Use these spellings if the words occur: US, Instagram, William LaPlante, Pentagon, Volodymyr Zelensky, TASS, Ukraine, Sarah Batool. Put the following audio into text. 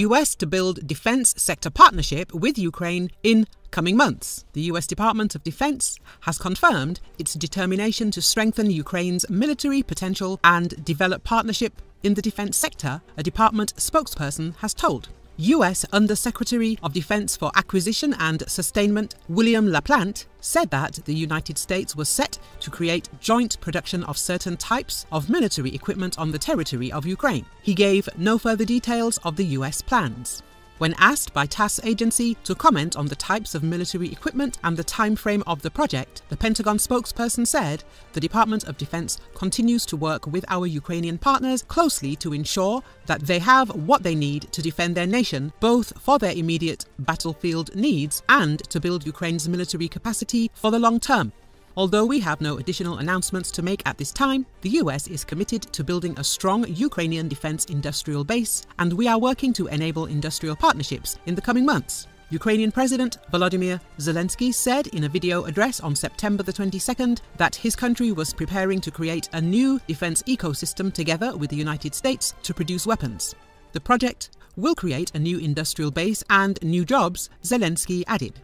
US to build defense sector partnership with Ukraine in coming months. The US Department of Defense has confirmed its determination to strengthen Ukraine's military potential and develop partnership in the defense sector, a department spokesperson has told. US Undersecretary of Defense for Acquisition and Sustainment William LaPlante said that the United States was set to create joint production of certain types of military equipment on the territory of Ukraine. He gave no further details of the US plans. When asked by TASS agency to comment on the types of military equipment and the time frame of the project, the Pentagon spokesperson said, "The Department of Defense continues to work with our Ukrainian partners closely to ensure that they have what they need to defend their nation, both for their immediate battlefield needs and to build Ukraine's military capacity for the long term. Although we have no additional announcements to make at this time, the US is committed to building a strong Ukrainian defense industrial base, and we are working to enable industrial partnerships in the coming months." Ukrainian President Volodymyr Zelensky said in a video address on September the 22nd that his country was preparing to create a new defense ecosystem together with the United States to produce weapons. The project will create a new industrial base and new jobs, Zelensky added.